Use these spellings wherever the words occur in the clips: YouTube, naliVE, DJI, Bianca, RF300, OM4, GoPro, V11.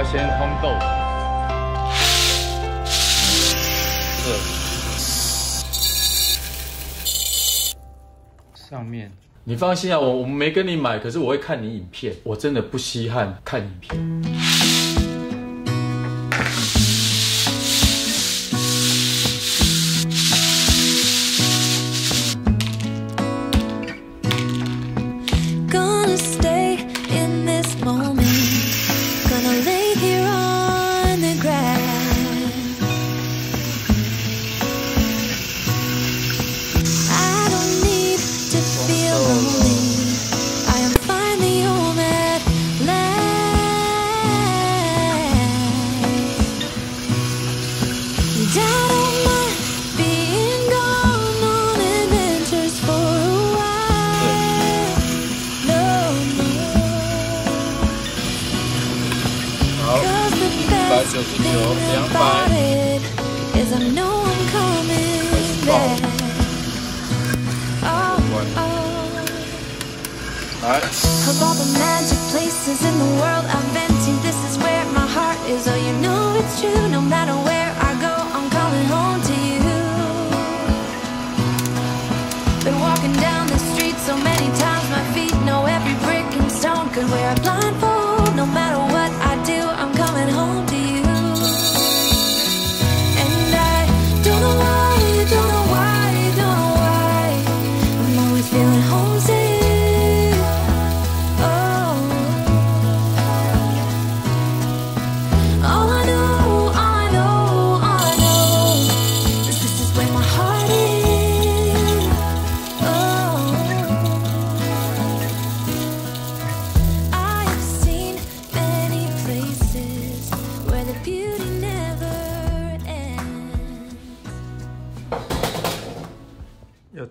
要先烘豆子。上面，你放心啊，我们没跟你买，可是我会看你影片，我真的不稀罕看影片。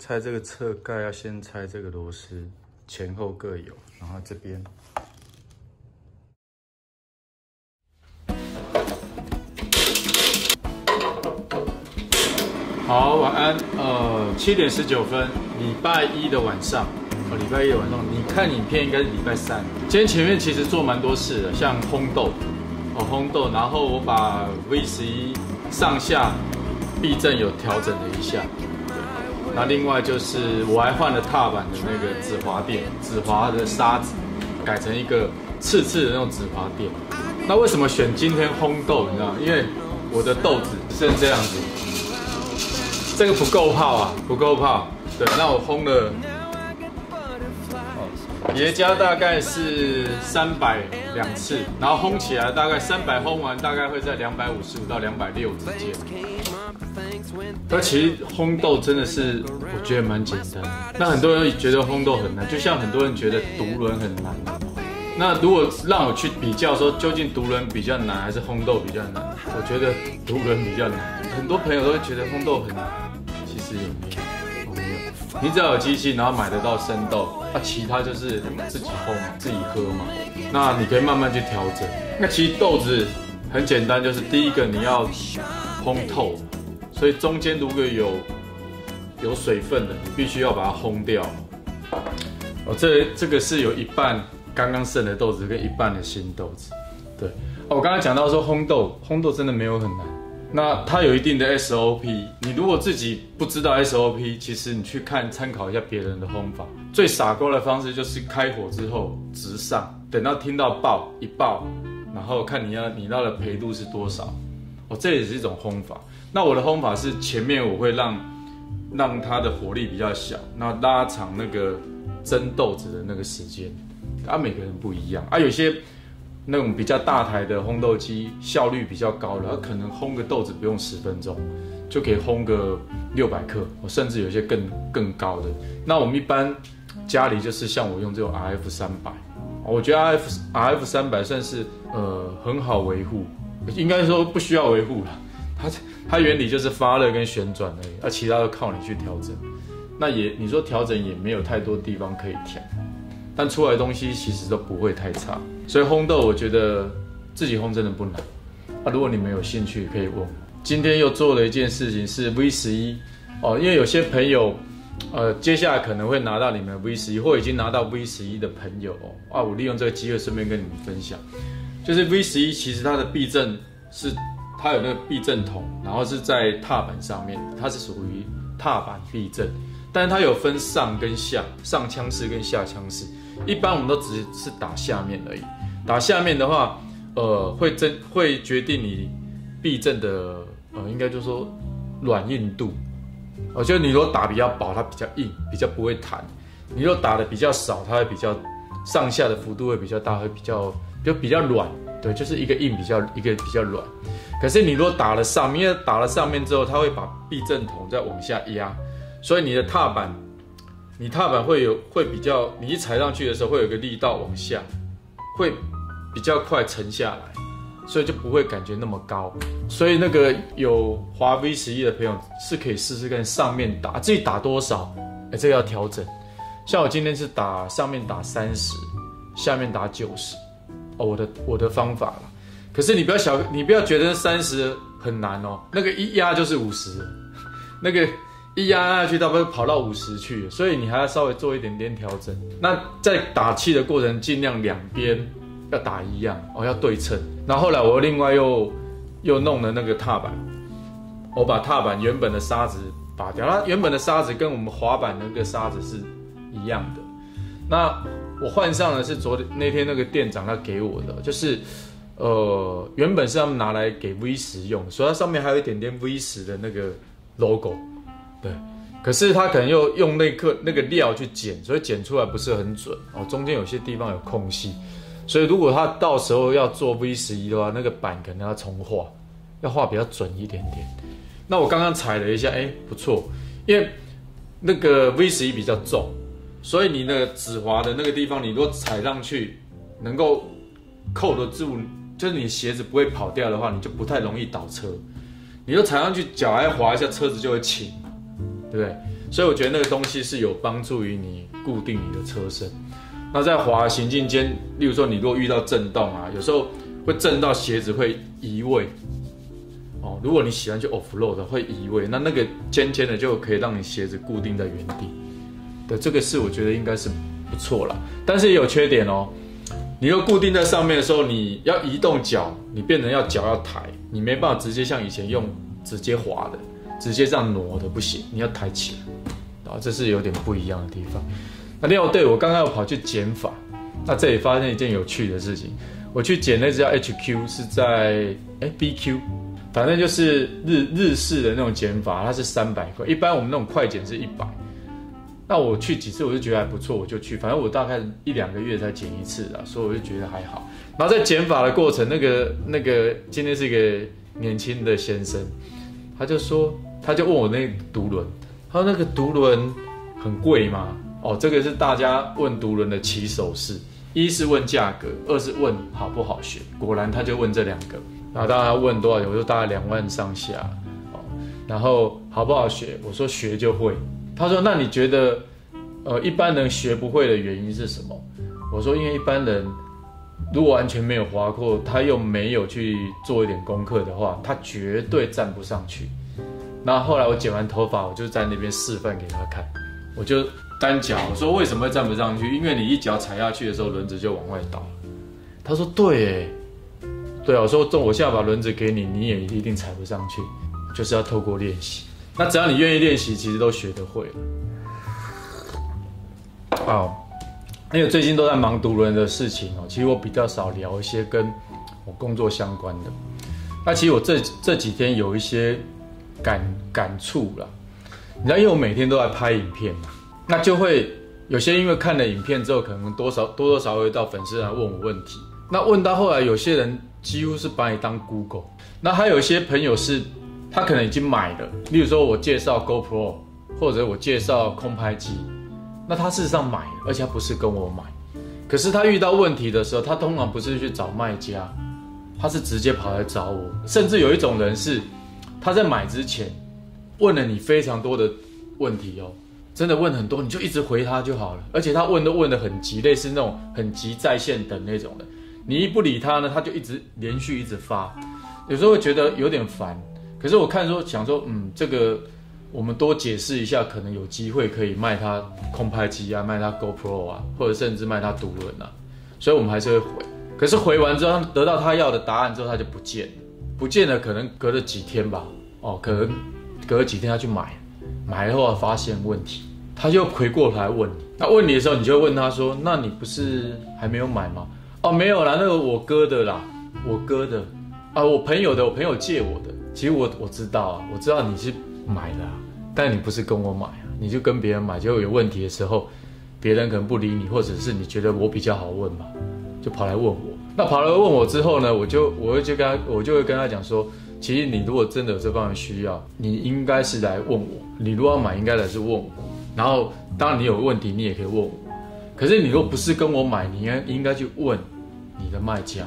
拆这个侧盖要先拆这个螺丝，前后各有，然后这边。好，晚安。7点19分，礼拜一的晚上。礼拜一的晚上，你看影片应该是礼拜3。今天前面其实做蛮多事的，像烘豆，烘豆，然后我把 V11上下避震有调整了一下。 那另外就是我还换了踏板的那个止滑垫，止滑的沙子改成一个刺刺的那种止滑垫。那为什么选今天烘豆？你知道吗？因为我的豆子剩这样子，这个不够泡啊，不够泡。对，那我烘了，爷家大概是300 2次，然后烘起来大概300，烘完大概会在255到260之间。 但其实烘豆真的是，我觉得蛮简单的。那很多人觉得烘豆很难，就像很多人觉得独轮很难。那如果让我去比较说，究竟独轮比较难还是烘豆比较难？我觉得独轮比较难。很多朋友都会觉得烘豆很难，其实也没有。你只要有机器，然后买得到生豆，那其他就是你们自己烘、自己喝嘛。那你可以慢慢去调整。那其实豆子很简单，就是第一个你要烘透。 所以中间如果有水分的，你必须要把它烘掉。哦，这个是有一半刚刚剩的豆子跟一半的新豆子。对，哦，我刚才讲到说烘豆真的没有很难。那它有一定的 SOP， 你如果自己不知道 SOP， 其实你去看参考一下别人的烘法。最傻瓜的方式就是开火之后直上，等到听到爆一爆，然后看你要的焙度是多少。哦，这也是一种烘法。 那我的烘法是前面我会让它的火力比较小，那拉长那个蒸豆子的那个时间，啊每个人不一样啊，有些那种比较大台的烘豆机效率比较高的，它可能烘个豆子不用10分钟就可以烘个600克，甚至有些更高的。那我们一般家里就是像我用这种 RF300，我觉得 RF300算是很好维护，应该说不需要维护了。 它原理就是发热跟旋转而已，那其他都靠你去调整。那也你说调整也没有太多地方可以调，但出来的东西其实都不会太差。所以烘豆我觉得自己烘真的不难。那如果你们有兴趣可以问我。今天又做了一件事情是 V11 哦，因为有些朋友接下来可能会拿到你们的 V11 或已经拿到 V11的朋友哦，啊我利用这个机会顺便跟你们分享。就是 V11 其实它的避震是它有那个避震筒，然后是在踏板上面，它是属于踏板避震，但是它有分上跟下，上枪式跟下枪式。一般我们都只是打下面而已，打下面的话，会决定你避震的应该就说软硬度。我觉得你如果打比较薄，它比较硬，比较不会弹；你如果打的比较少，它会比较上下的幅度会比较大，会比较软。对，就是一个硬比较，一个比较软。可是你如果打了上面，因为打了上面之后，它会把避震筒再往下压，所以你的踏板，你踏板会比较，你一踩上去的时候会有一个力道往下，会比较快沉下来，所以就不会感觉那么高。所以那个有滑 V11 的朋友是可以试试看上面打，自己打多少，这个要调整。像我今天是打上面打30，下面打90。哦，我的方法啦，可是你不要觉得30很难哦，那个一压就是50，那个一压下去，它会跑到50去了，所以你还要稍微做一点点调整。那在打气的过程，尽量两边要打一样哦，要对称。然后后来我另外又弄了那个踏板，我把踏板原本的沙子拔掉，它原本的沙子跟我们滑板的那个沙子是一样的。那我换上的是那天那个店长他给我的，就是，原本是他们拿来给 V10 用，所以它上面还有一点点 V10 的那个 logo， 对。可是他可能又用那个料去剪，所以剪出来不是很准哦，中间有些地方有空隙，所以如果他到时候要做 V11 的话，那个板可能要重画，要画比较准一点点。那我刚刚踩了一下，不错，因为那个 V11 比较重。所以你那个指滑的那个地方，你如果踩上去能够扣得住，就是你鞋子不会跑掉的话，你就不太容易倒车。你就踩上去，脚还滑一下，车子就会倾，对不对？所以我觉得那个东西是有帮助于你固定你的车身。那在滑行进间，例如说你如果遇到震动啊，有时候会震到鞋子会移位。哦，如果你喜欢去 off road 的会移位，那个尖尖的就可以让你鞋子固定在原地。对，这个是我觉得应该是不错啦，但是也有缺点哦。你又固定在上面的时候，你要移动脚，你变成要脚要抬，你没办法直接像以前用直接滑的，直接这样挪的不行，你要抬起来，啊，这是有点不一样的地方。那另外对我刚刚跑去剪发，那这里发生一件有趣的事情，我去剪那只叫 HQ 是在BQ， 反正就是日式的那种剪发，它是300块，一般我们那种快剪是100。那我去几次我就觉得还不错，我就去，反正我大概1-2个月才剪一次啦，所以我就觉得还好。然后在剪发的过程，那个今天是一个年轻的先生，他就问我那个独轮，他说那个独轮很贵吗？哦，这个是大家问独轮的起手式，一是问价格，二是问好不好学。果然他就问这2个，然后当然问多少钱，我就大概2万上下，哦，然后好不好学，我说学就会。他说：“那你觉得，一般人学不会的原因是什么？”我说：“因为一般人如果完全没有滑过，他又没有去做一点功课的话，他绝对站不上去。”然后后来我剪完头发，我就在那边示范给他看，我就单脚，我说：“为什么会站不上去？因为你一脚踩下去的时候，轮子就往外倒。”他说：“对，对啊。”我说：“我现在把轮子给你，你也一定踩不上去，就是要透过练习。”那只要你愿意练习，其实都学得会了。好，因为最近都在忙独轮的事情哦，其实我比较少聊一些跟我工作相关的。那其实我这几天有一些感触啦，你知道，因为我每天都在拍影片嘛，那就会有些因为看了影片之后，可能多多少少会到粉丝来问我问题。那问到后来，有些人几乎是把你当 Google。那还有一些朋友是，他可能已经买了，例如说我介绍 GoPro， 或者我介绍空拍机，那他事实上买了，而且他不是跟我买，可是他遇到问题的时候，他通常不是去找卖家，他是直接跑来找我，甚至有一种人是，他在买之前问了你非常多的问题哦，真的问很多，你就一直回他就好了，而且他问都问得很急，类似那种很急在线等那种的，你一不理他呢，他就一直连续一直发，有时候会觉得有点烦。可是我看说想说，这个我们多解释一下，可能有机会可以卖他空拍机啊，卖他 GoPro 啊，或者甚至卖他独轮啊，所以我们还是会回。可是回完之后，得到他要的答案之后，他就不见了，不见了，可能隔了几天吧，哦，可能隔了几天他去买，买了后发现问题，他就回过头来问你。那问你的时候，你就问他说：“那你不是还没有买吗？”哦，没有啦，那个我哥的啦，我哥的，啊，我朋友的，我朋友借我的。其实我知道啊，我知道你是买的啊，但你不是跟我买啊，你就跟别人买，结果有问题的时候，别人可能不理你，或者是你觉得我比较好问嘛，就跑来问我。那跑来问我之后呢，我就会跟他讲说，其实你如果真的有这方面需要，你应该是来问我，你如果要买，应该来是问我。然后当然你有问题，你也可以问我。可是你如果不是跟我买，你应该去问你的卖家。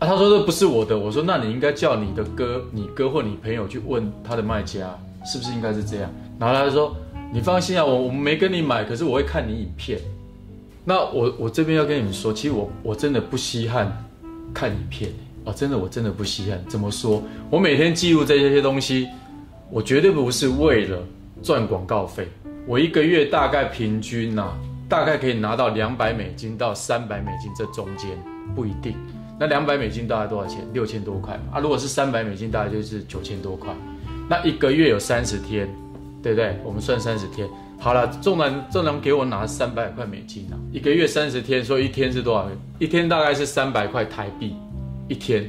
啊，他说这不是我的，我说那你应该叫你的哥、你哥或你朋友去问他的卖家，是不是应该是这样？然后他就说你放心啊，我没跟你买，可是我会看你影片。那我这边要跟你们说，其实我真的不稀罕看影片哦，真的我真的不稀罕。怎么说？我每天记录这些东西，我绝对不是为了赚广告费。我一个月大概平均啊，大概可以拿到$200到$300这中间，不一定。那$200大概多少钱？$6000多嘛。啊，如果是$300大概就是$9000多。那一个月有30天，对不对？我们算30天。好了，纵然给我拿$300啊，一个月30天，所以一天是多少？一天大概是$300，一天，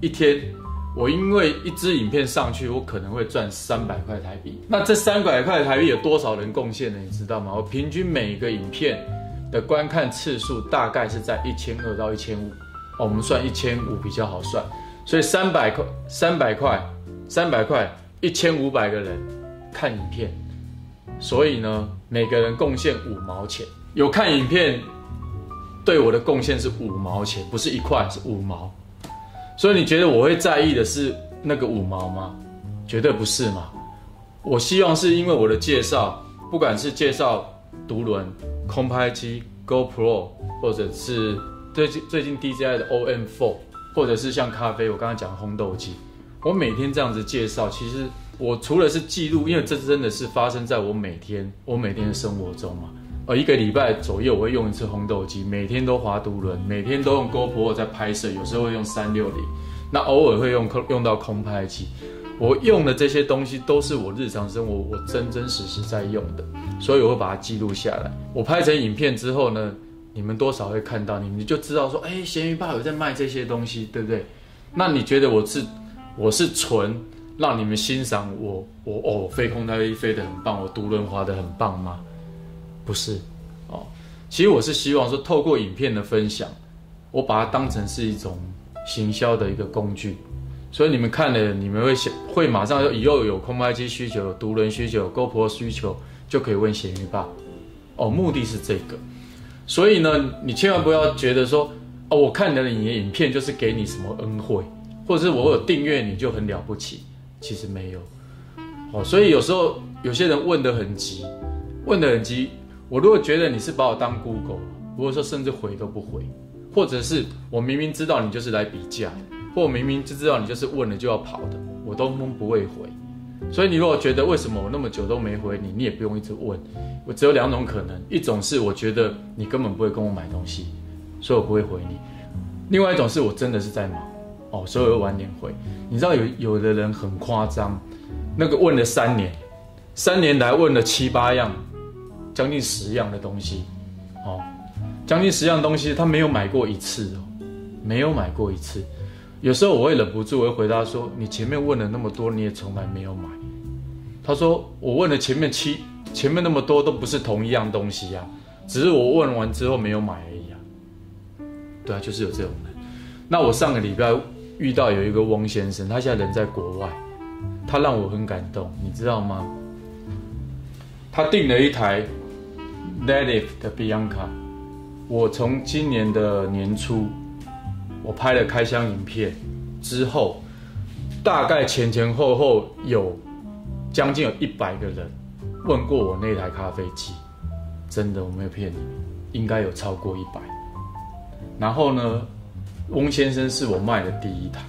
一天。我因为一支影片上去，我可能会赚$300。那这$300有多少人贡献呢？你知道吗？我平均每一个影片的观看次数大概是在1200到1500。哦，我们算1500比较好算，所以300块，1500个人看影片，所以呢，每个人贡献5毛钱。有看影片对我的贡献是5毛钱，不是1块，是5毛。所以你觉得我会在意的是那个5毛吗？绝对不是嘛。我希望是因为我的介绍，不管是介绍独轮、空拍机、GoPro， 或者是最近 DJI 的 OM4， 或者是像咖啡，我刚刚讲烘豆机，我每天这样子介绍，其实我除了是记录，因为这真的是发生在我每天的生活中嘛。一个礼拜左右我会用一次烘豆机，每天都滑独轮，每天都用 GoPro 在拍摄，有时候会用360，那偶尔会用到空拍机。我用的这些东西都是我日常生活我真实在用的，所以我会把它记录下来。我拍成影片之后呢，你们多少会看到，你们就知道说，哎，闲鱼爸有在卖这些东西，对不对？那你觉得我是纯让你们欣赏我飞空拍机飞得很棒，我独轮滑得很棒吗？不是哦。其实我是希望说，透过影片的分享，我把它当成是一种行销的一个工具，所以你们看了，你们会马上就以后有空拍机需求、有独轮需求、有 GoPro 需求，就可以问闲鱼爸。哦，目的是这个。所以呢，你千万不要觉得说，哦，我看了你的影片就是给你什么恩惠，或者是我有订阅你就很了不起，其实没有。哦，所以有时候有些人问得很急，我如果觉得你是把我当 Google， 如果说甚至回都不回，或者是我明明知道你就是来比价，或我明明就知道你就是问了就要跑的，我都不会回。所以你如果觉得为什么我那么久都没回你，你也不用一直问。我只有两种可能，一种是我觉得你根本不会跟我买东西，所以我不会回你；另外一种是我真的是在忙哦，所以我晚点回。你知道有的人很夸张，那个问了3年来问了7、8样，将近10样的东西哦，将近10样东西他没有买过一次哦，没有买过一次。有时候我会忍不住，我会回答说：“你前面问了那么多，你也从来没有买。”他说：“我问了前面那么多都不是同一样东西啊，只是我问完之后没有买而已啊。”对啊，就是有这种人。那我上个礼拜遇到有一个翁先生，他现在人在国外，他让我很感动，你知道吗？他订了一台 naliVE 的 Bianca， 我从今年的年初，我拍了开箱影片之后，大概前后后有将近有100个人问过我那台咖啡机，真的我没有骗你，应该有超过100。然后呢，翁先生是我卖的第一台，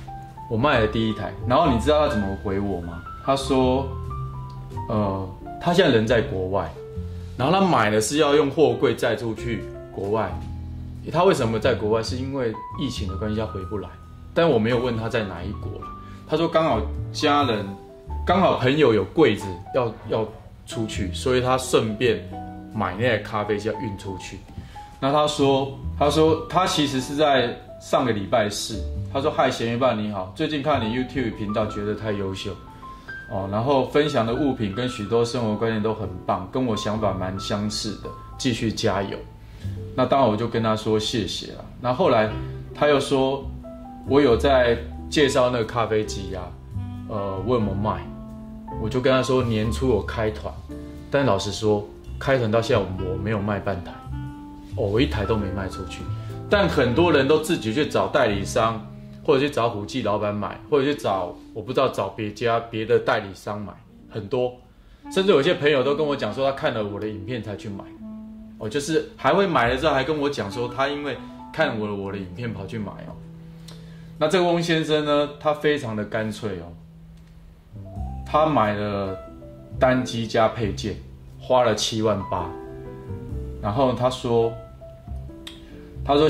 我卖的第一台。然后你知道他怎么回我吗？他说，他现在人在国外，然后他买的是要用货柜载出去国外，他为什么在国外？是因为疫情的关系，他回不来。但我没有问他在哪一国了。他说刚好家人，刚好朋友有柜子要出去，所以他顺便买那个咖啡机要运出去。那他说他其实是在上个礼拜四，他说嗨，咸鱼爸你好，最近看你 YouTube 频道觉得太优秀哦，然后分享的物品跟许多生活观念都很棒，跟我想法蛮相似的，继续加油。那当然我就跟他说谢谢了。那后来他又说，我有在介绍那个咖啡机啊，我有没有卖？我就跟他说年初我开团，但老实说开团到现在我没有卖半台，哦，我一台都没卖出去。但很多人都自己去找代理商，或者去找虎记老板买，或者去找我不知道找别的代理商买，很多，甚至有些朋友都跟我讲说他看了我的影片才去买。哦，就是还会买了之后还跟我讲说他因为看我的影片跑去买哦。那这个翁先生呢，他非常的干脆哦，他买了单机加配件，花了7万8，然后他说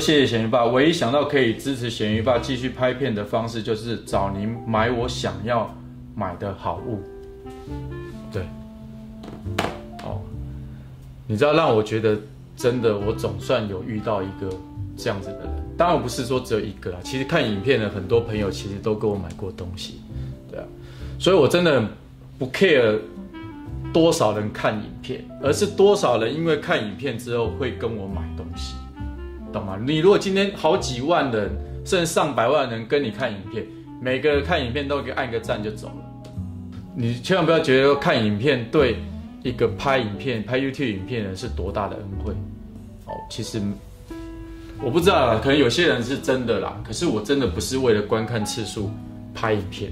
谢谢咸鱼爸，唯一想到可以支持咸鱼爸继续拍片的方式就是找您买我想要买的好物。对，哦，你知道让我觉得真的，我总算有遇到一个这样子的人。当然我不是说只有一个啦，其实看影片的很多朋友其实都跟我买过东西，对啊，所以我真的不 care 多少人看影片，而是多少人因为看影片之后会跟我买东西，懂吗？你如果今天好几万人甚至上百万人跟你看影片，每个人看影片都给按个赞就走了，你千万不要觉得看影片对一个拍 YouTube 影片的人是多大的恩惠哦，其实。我不知道啦，可能有些人是真的啦，可是我真的不是为了观看次数拍影片，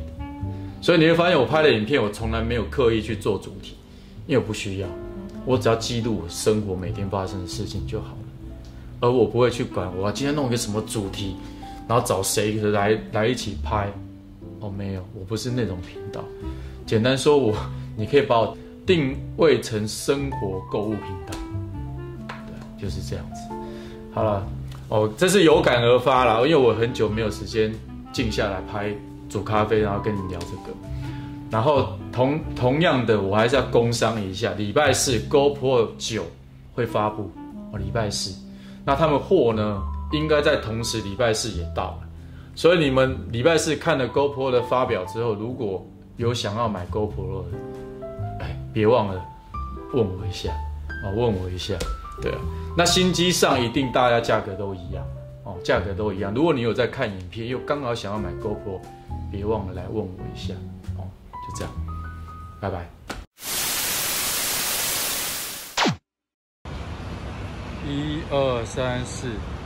所以你会发现我拍的影片我从来没有刻意去做主题，因为我不需要，我只要记录我生活每天发生的事情就好了，而我不会去管我要今天弄一个什么主题，然后找谁来一起拍，哦，没有，我不是那种频道。简单说你可以把我定位成生活购物频道，对，就是这样子。好了。哦，这是有感而发啦，因为我很久没有时间静下来拍煮咖啡，然后跟你聊这个。然后同样的，我还是要工商一下，礼拜四 GoPro 9会发布哦，礼拜四。那他们货呢，应该在同时礼拜四也到了，所以你们礼拜四看了 GoPro 的发表之后，如果有想要买 GoPro 的，哎，别忘了问我一下啊，哦，问我一下。对啊，那新机上一定大家价格都一样哦，价格都一样。如果你有在看影片又刚好想要买 GoPro， 别忘了来问我一下哦。就这样，拜拜。1、2、3、4。